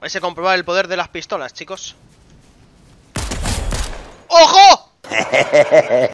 Vais a comprobar el poder de las pistolas, chicos. ¡Ojo!